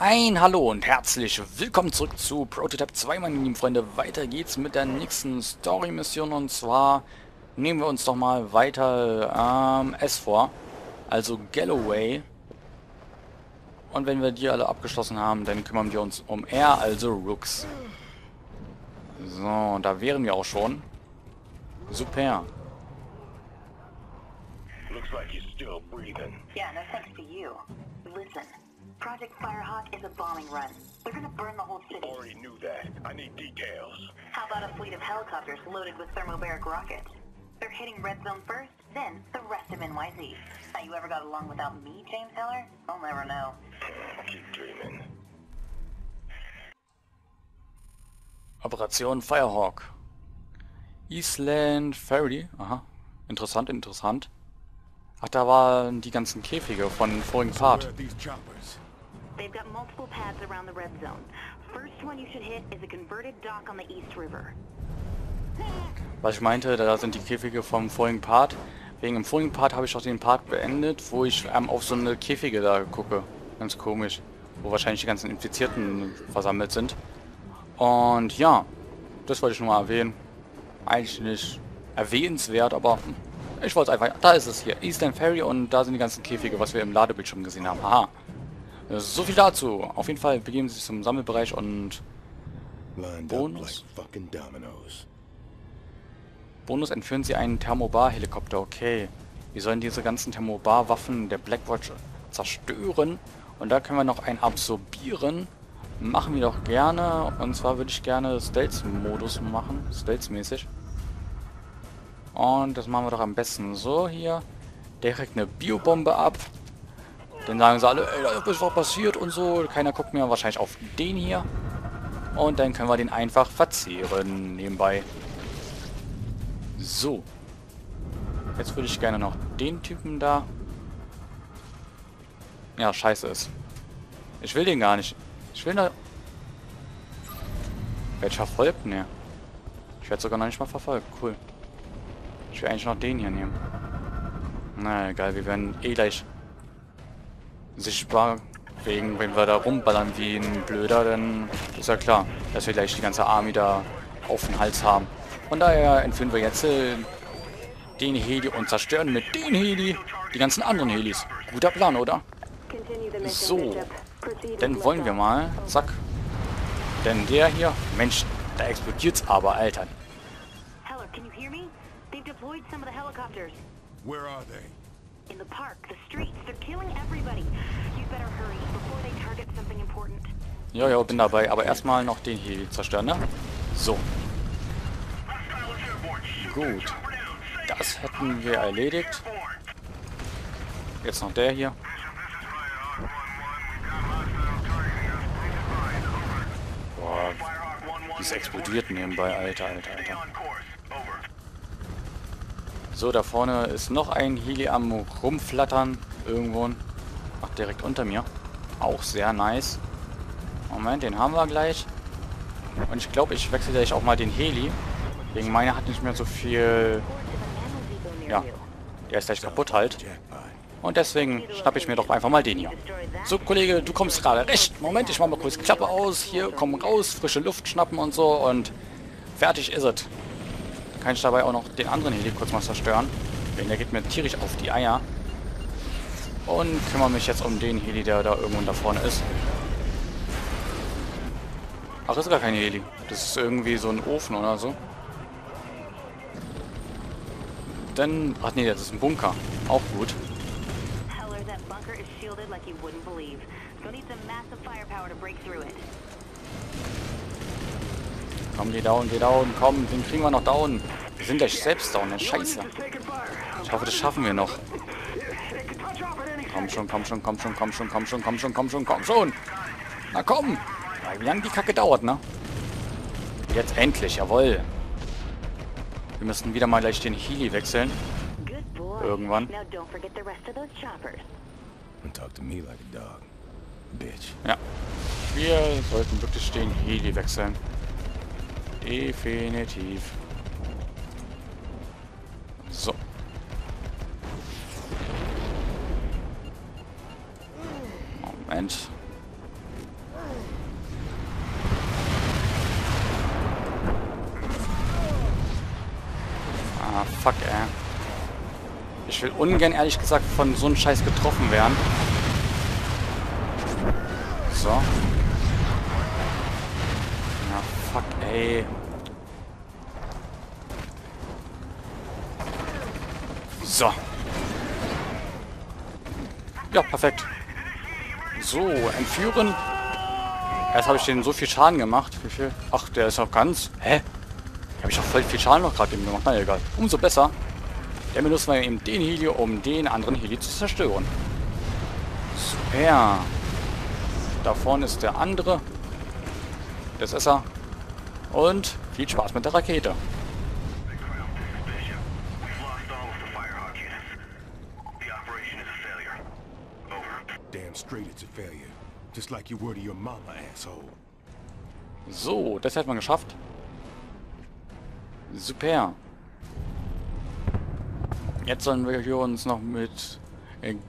Ein Hallo und herzlich willkommen zurück zu Prototype 2, meine lieben Freunde. Weiter geht's mit der nächsten Story-Mission, und zwar nehmen wir uns doch mal weiter S vor, also Galloway. Und wenn wir die alle abgeschlossen haben, dann kümmern wir uns um R, also Rooks. So, da wären wir auch schon. Super. Looks like you're still breathing. Yeah, no thanks to you. Listen, Project Firehawk is a bombing run. They're gonna burn the whole city. Already knew that. I need details. How about a fleet of helicopters loaded with thermobaric rockets? They're hitting Red Zone first, then the rest of NYC. How you ever got along without me, James Heller? I'll never know. Keep dreaming. Operation Firehawk. Eastland Ferry. Aha. Interessant, interessant. Ach, da waren die ganzen Käfige von vorigen Fahrt. They've got multiple paths around the red zone. First one you should hit is a converted dock on the East River. Was ich meinte, da sind die Käfige vom vorigen Part. Wegen dem vorigen Part habe ich auch den Part beendet, wo ich auf so eine Käfige da gucke. Ganz komisch. Wo wahrscheinlich die ganzen Infizierten versammelt sind. Und ja, das wollte ich nur mal erwähnen. Eigentlich nicht erwähnenswert, aber ich wollte es einfach... Da ist es hier, Eastland Ferry, und da sind die ganzen Käfige, was wir im Ladebildschirm gesehen haben. Aha. So viel dazu. Auf jeden Fall begeben sie sich zum Sammelbereich und... Bonus? Bonus entführen sie einen Thermobar-Helikopter, okay. Wir sollen diese ganzen Thermobar-Waffen der Blackwatch zerstören. Und da können wir noch einen absorbieren. Machen wir doch gerne. Und zwar würde ich gerne Stealth-Modus machen. Stealth-mäßig. Und das machen wir doch am besten so hier. Der kriegt eine Biobombe ab. Dann sagen sie alle, ey, da ist was passiert und so. Keiner guckt mir wahrscheinlich auf den hier. Und dann können wir den einfach verzehren nebenbei. So. Jetzt würde ich gerne noch den Typen da. Ja, scheiße ist. Ich will den gar nicht. Ich will da... Werde ich verfolgt? Ne. Ich werde sogar noch nicht mal verfolgt. Cool. Ich will eigentlich noch den hier nehmen. Na egal, wir werden eh gleich sichtbar. Wegen, wenn wir da rumballern wie ein Blöder, dann ist ja klar, dass wir gleich die ganze Army da auf den Hals haben. Von daher entführen wir jetzt den Heli und zerstören mit den Heli die ganzen anderen Helis. Guter Plan, oder? So, dann wollen wir mal. Zack. Denn der hier, Mensch, da explodiert's aber, Alter. Ja, ja, bin dabei. Aber erstmal noch den Heli zerstören, ne? So. Gut. Das hätten wir erledigt. Jetzt noch der hier. Boah, das explodiert nebenbei, Alter, Alter, Alter. So, da vorne ist noch ein Heli am rumflattern. Irgendwo. Ach, direkt unter mir. Auch sehr nice. Moment, den haben wir gleich. Und ich glaube, ich wechsle gleich auch mal den Heli. Wegen meiner hat nicht mehr so viel... Ja, der ist gleich kaputt halt. Und deswegen schnappe ich mir doch einfach mal den hier. So, Kollege, du kommst gerade recht. Moment, ich mache mal kurz Klappe aus. Hier, komm raus, frische Luft schnappen und so. Und fertig ist es. Kann ich dabei auch noch den anderen Heli kurz mal zerstören. Denn der geht mir tierisch auf die Eier. Und kümmere mich jetzt um den Heli, der da irgendwo da vorne ist. Ach, das ist gar kein Heli. Das ist irgendwie so ein Ofen oder so. Dann... Ach nee, das ist ein Bunker. Auch gut. Komm, geh down, komm, den kriegen wir noch down. Wir sind gleich selbst down, ne? Scheiße. Ich hoffe, das schaffen wir noch. Komm schon, komm schon, komm schon, komm schon, komm schon, komm schon, komm schon, komm schon. Na komm! Wie lange die Kacke dauert, ne? Jetzt endlich, jawohl. Wir müssen wieder mal gleich den Heli wechseln. Irgendwann. Ja. Wir sollten wirklich den Heli wechseln. Definitiv. So. Moment. fuck, ey. Ich will ungern, ehrlich gesagt, von so einem Scheiß getroffen werden. So. Ja, fuck, ey. So. Ja, perfekt. So, entführen. Erst habe ich denen so viel Schaden gemacht. Wie viel? Ach, der ist noch ganz. Hä? Habe ich doch voll viel Schaden noch gerade eben gemacht. Na egal. Umso besser. Dann benutzen wir eben den Heli, um den anderen Heli zu zerstören. Super. Da vorne ist der andere. Das ist er. Und viel Spaß mit der Rakete. So, das hat man geschafft. Super. Jetzt sollen wir hier uns noch mit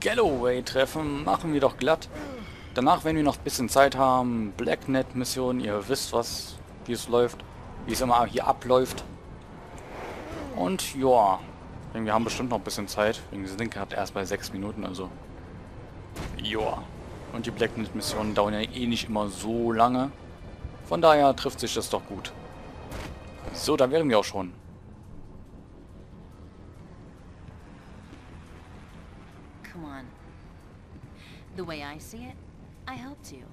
Galloway treffen. Machen wir doch glatt. Danach, wenn wir noch ein bisschen Zeit haben, Blacknet-Mission. Ihr wisst, was, wie es läuft. Wie es immer hier abläuft. Und ja, wir haben bestimmt noch ein bisschen Zeit. Wir sind gerade erst bei 6 Minuten, also. Ja. Und die Blacknet-Missionen dauern ja eh nicht immer so lange. Von daher trifft sich das doch gut. So, da wären wir auch schon. Come on. The way I see it, I helped you.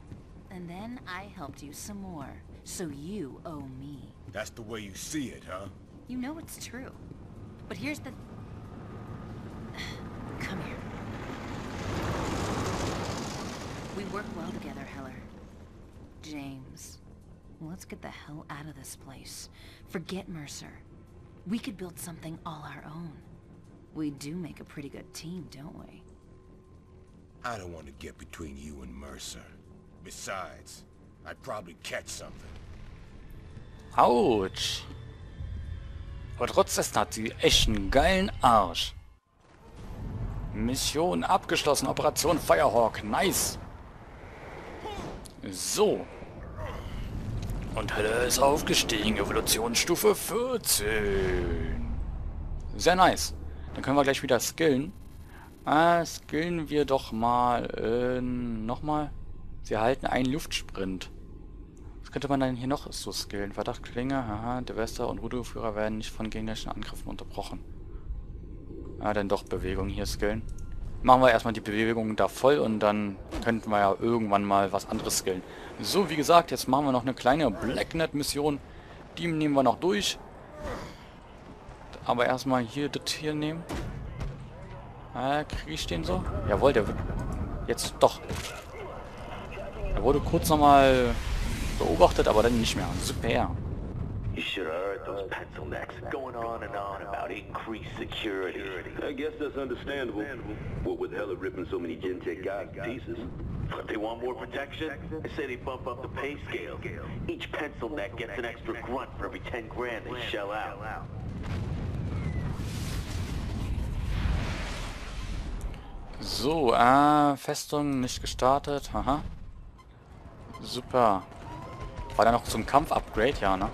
And then I helped you some more. So you owe me. That's the way you see it, huh? You know it's true. But here's the... Come here. We work well together, Heller. James, let's get the hell out of this place. Forget Mercer. We could build something all our own. We do make a pretty good team, don't we? I don't want to get between you and Mercer. Besides, I'd probably catch something. Autsch. Aber trotzdem hat sie echt einen geilen Arsch. Mission abgeschlossen. Operation Firehawk. Nice. So. Und Heller ist aufgestiegen. Evolutionsstufe 14. Sehr nice. Dann können wir gleich wieder skillen. Skillen wir doch mal. Nochmal. Sie erhalten einen Luftsprint. Was könnte man denn hier noch so skillen? Verdacht, Klinge, haha, Devester und Ruderführer werden nicht von gegnerischen Angriffen unterbrochen. Ah, dann doch Bewegung hier skillen. Machen wir erstmal die Bewegung da voll und dann könnten wir ja irgendwann mal was anderes skillen. So, wie gesagt, jetzt machen wir noch eine kleine Blacknet-Mission. Die nehmen wir noch durch. Aber erstmal hier das hier nehmen. Kriege ich den so? Jawohl, der wird... Jetzt doch. Er wurde kurz nochmal beobachtet, aber dann nicht mehr. Super. You should have heard those pencil necks going on and on about increased security. I guess that's understandable. What with Heller ripping so many Gentech guys to pieces. But they want more protection? They say they bump up the pay scale. Each pencil neck gets an extra grunt for every 10 grand they shell out. So, Festung nicht gestartet. Haha. Super. War da noch so ein Kampf-Upgrade? Ja, ne?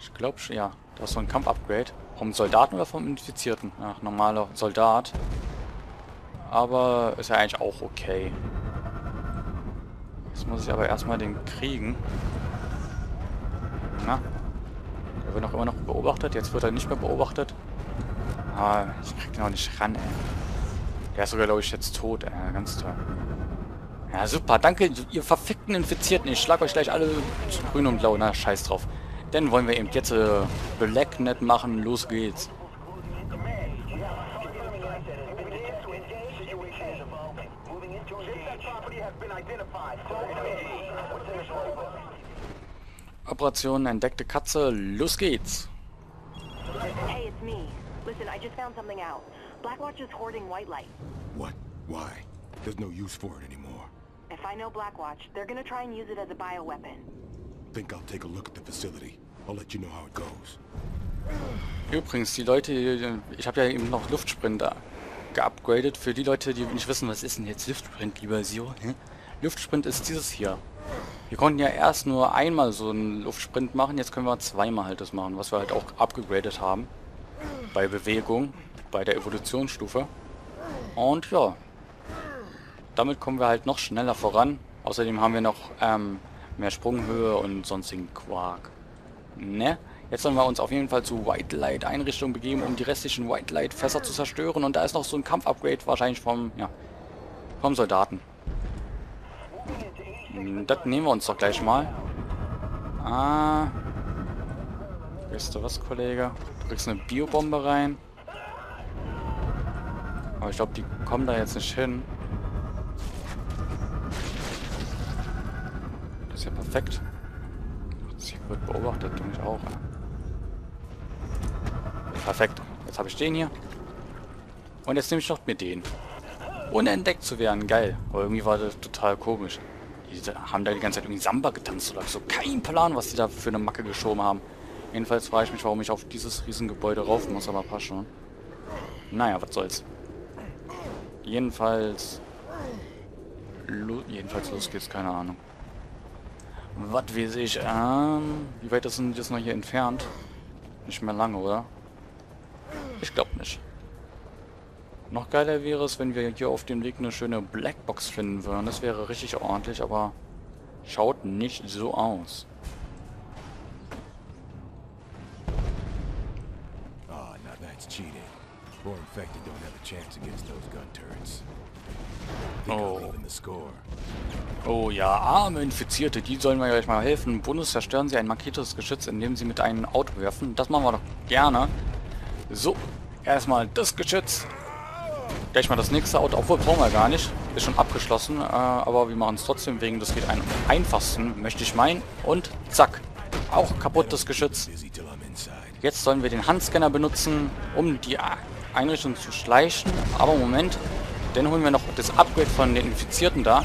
Ich glaube schon, ja. Da ist so ein Kampf-Upgrade. Vom Soldaten oder vom Infizierten? Ach, normaler Soldat. Aber ist ja eigentlich auch okay. Jetzt muss ich aber erstmal den kriegen. Na? Der wird noch immer noch beobachtet. Jetzt wird er nicht mehr beobachtet. Ah, ich krieg den auch nicht ran, ey. Der ist sogar, glaube ich, jetzt tot, ey. Ganz toll. Ja, super. Danke, ihr verfickten Infizierten. Ich schlag euch gleich alle zu grün und blau. Na, scheiß drauf. Dann wollen wir eben jetzt Blacknet machen. Los geht's. Operation entdeckte Katze. Los geht's. Hey, it's me. Listen, I just found something out. Blackwatch is hoarding White Light. What? Why? There's no use for it anymore. If I know Blackwatch, they're gonna try and use it as a bioweapon. Think I'll take a look at the facility. I'll let you know how it goes. Übrigens, die Leute, ich habe ja eben noch Luftsprinter geupgradet. Für die Leute, die nicht wissen, was ist denn jetzt Luftsprint, lieber Siro? Luftsprint ist dieses hier. Wir konnten ja erst nur einmal so einen Luftsprint machen, jetzt können wir zweimal halt das machen, was wir halt auch abgegradet haben. bei Bewegung, bei der Evolutionsstufe. Und ja, damit kommen wir halt noch schneller voran. Außerdem haben wir noch mehr Sprunghöhe und sonstigen Quark. Ne? Jetzt sollen wir uns auf jeden Fall zu White Light Einrichtung begeben, um die restlichen White Light Fässer zu zerstören. Und da ist noch so ein Kampf-Upgrade wahrscheinlich vom Soldaten. Das nehmen wir uns doch gleich mal. Ah. Weißt du was, Kollege? Du kriegst eine Biobombe rein. Aber ich glaube, die kommen da jetzt nicht hin. Das ist ja perfekt. Das wird beobachtet, und ich auch. Perfekt. Jetzt habe ich den hier. Und jetzt nehme ich noch mit den. Ohne entdeckt zu werden. Geil. Aber irgendwie war das total komisch. Die haben da die ganze Zeit irgendwie Samba getanzt oder so. Kein Plan, was die da für eine Macke geschoben haben. Jedenfalls frage ich mich, warum ich auf dieses Riesengebäude rauf muss, aber passt schon. Naja, was soll's. Jedenfalls los geht's, keine Ahnung. Was weiß ich, wie weit ist denn das noch hier entfernt? Nicht mehr lange, oder? Ich glaube nicht. Noch geiler wäre es, wenn wir hier auf dem Weg eine schöne Blackbox finden würden. Das wäre richtig ordentlich, aber schaut nicht so aus. Ah, now that's cheating. More infected don't have a chance against those gun turrets. Oh. Oh ja, arme Infizierte, die sollen wir gleich mal helfen. Bonus, zerstören Sie ein markiertes Geschütz, indem Sie mit einem Auto werfen. Das machen wir doch gerne. So, erstmal das Geschütz. Gleich mal das nächste Auto, obwohl brauchen wir gar nicht. Ist schon abgeschlossen, aber wir machen es trotzdem wegen, das geht am einfachsten, möchte ich meinen. Und zack, auch kaputt das Geschütz. Jetzt sollen wir den Handscanner benutzen, um die Einrichtung zu schleichen. Aber Moment, dann holen wir noch das Upgrade von den Infizierten da.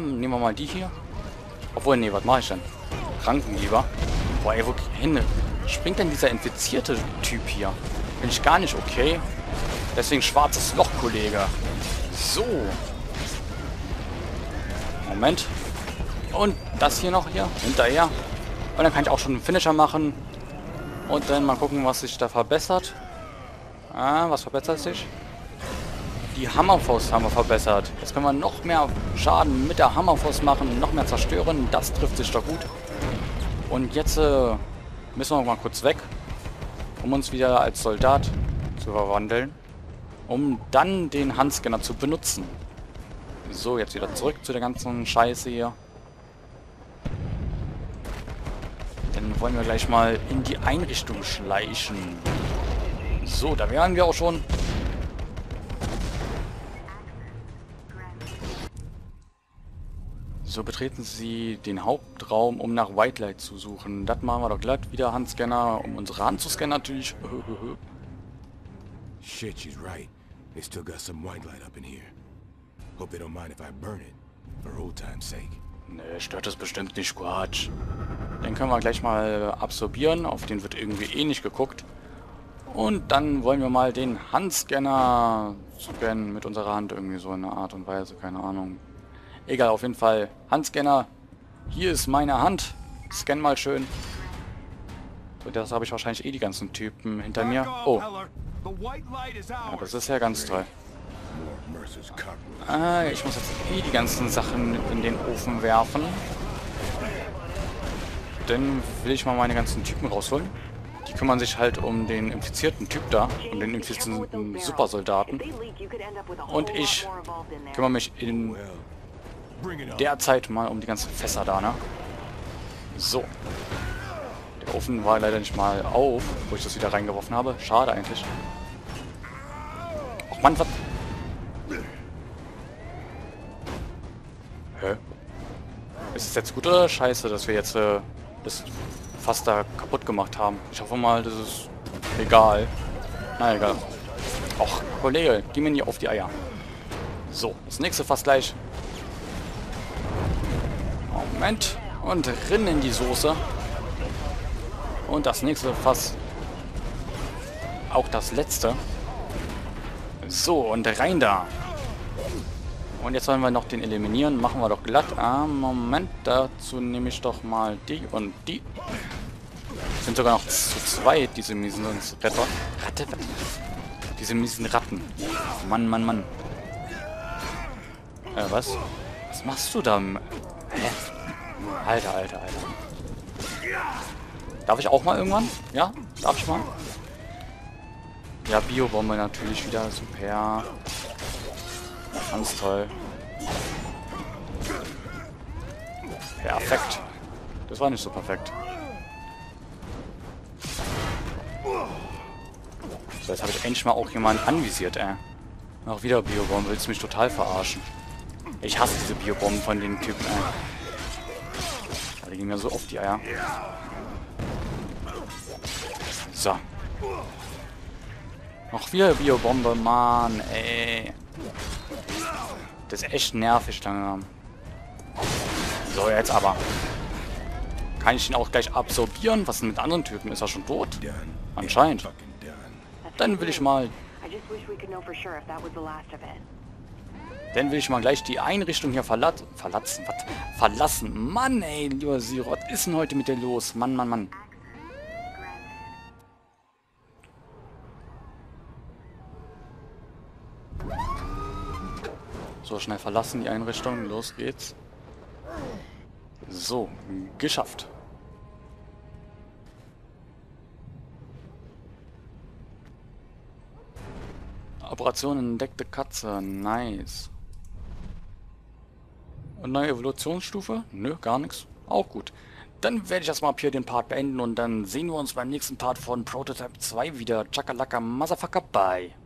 Nehmen wir mal die hier. Obwohl, nee, was mache ich denn? Krankengeber. Boah, ey, wo hin? Springt denn dieser infizierte Typ hier? Bin ich gar nicht okay. Deswegen schwarzes Loch, Kollege. So. Moment. Und das hier noch hier. Hinterher. Und dann kann ich auch schon einen Finisher machen. Und dann mal gucken, was sich da verbessert. Was verbessert sich? Die Hammerfaust haben wir verbessert. Jetzt können wir noch mehr Schaden mit der Hammerfaust machen. Noch mehr zerstören. Das trifft sich doch gut. Und jetzt müssen wir mal kurz weg. Um uns wieder als Soldat zu verwandeln. Um dann den Handscanner zu benutzen. So, jetzt wieder zurück zu der ganzen Scheiße hier. Dann wollen wir gleich mal in die Einrichtung schleichen. So, da wären wir auch schon. So, betreten Sie den Hauptraum, um nach White Light zu suchen. Das machen wir doch glatt. Wieder Handscanner, um unsere Hand zu scannen natürlich. Shit, she's right. They still got some white light up in here. Hope they don't mind if I burn it, for old time's sake. Ne, stört das bestimmt nicht, Quatsch. Den können wir gleich mal absorbieren, auf den wird irgendwie eh nicht geguckt. Und dann wollen wir mal den Handscanner scannen mit unserer Hand, irgendwie so in einer Art und Weise, keine Ahnung. Egal, auf jeden Fall Handscanner. Hier ist meine Hand. Scan mal schön. So, das habe ich wahrscheinlich eh die ganzen Typen hinter mir. Oh. Ja, das ist ja ganz toll. Ich muss jetzt eh die ganzen Sachen in den Ofen werfen. Dann will ich mal meine ganzen Typen rausholen. Die kümmern sich halt um den infizierten Typ da, um den infizierten Supersoldaten. Und ich kümmere mich in der Zeit mal um die ganzen Fässer da, ne? So. Der Ofen war leider nicht mal auf, wo ich das wieder reingeworfen habe. Schade eigentlich. Och Mann, was? Hä? Ist es jetzt gut oder scheiße, dass wir jetzt das Fass da kaputt gemacht haben? Ich hoffe mal, das ist egal. Na egal. Och, Kollege, geh mir nie auf die Eier. So, das nächste Fass gleich. Moment. Und rinn in die Soße. Und das nächste Fass. Auch das letzte. So, und rein da. Und jetzt wollen wir noch den eliminieren. Machen wir doch glatt. Moment. Dazu nehme ich doch mal die und die. Sind sogar noch zu zweit, diese miesen Retter. Diese miesen Ratten. Mann, Mann, Mann. Was? Was machst du da? Alter, Alter, Alter. Darf ich auch mal irgendwann? Ja? Darf ich mal? Ja, Biobombe natürlich wieder. Super. Ganz toll. Perfekt. Das war nicht so perfekt. So, jetzt habe ich endlich mal auch jemanden anvisiert, ey. Auch wieder Biobomben. Willst du mich total verarschen? Ich hasse diese Biobomben von den Typen, ey. Die gehen mir so auf die Eier. So. Auch wieder Biobombe, Mann, ey. Das ist echt nervig langsam. So, jetzt aber. Kann ich ihn auch gleich absorbieren? Was denn mit anderen Typen? Ist er schon tot? Anscheinend. Dann will ich mal... Dann will ich mal gleich die Einrichtung hier verlassen. Was? Verlassen? Mann, ey, lieber Sirot. Was ist denn heute mit dir los? Mann, Mann, Mann. So, schnell verlassen die Einrichtung. Los geht's. So, geschafft. Operation entdeckte Katze. Nice. Und neue Evolutionsstufe? Nö, gar nichts. Auch gut. Dann werde ich erstmal ab hier den Part beenden und dann sehen wir uns beim nächsten Part von Prototype 2 wieder. Chakalaka, Motherfucker, bye.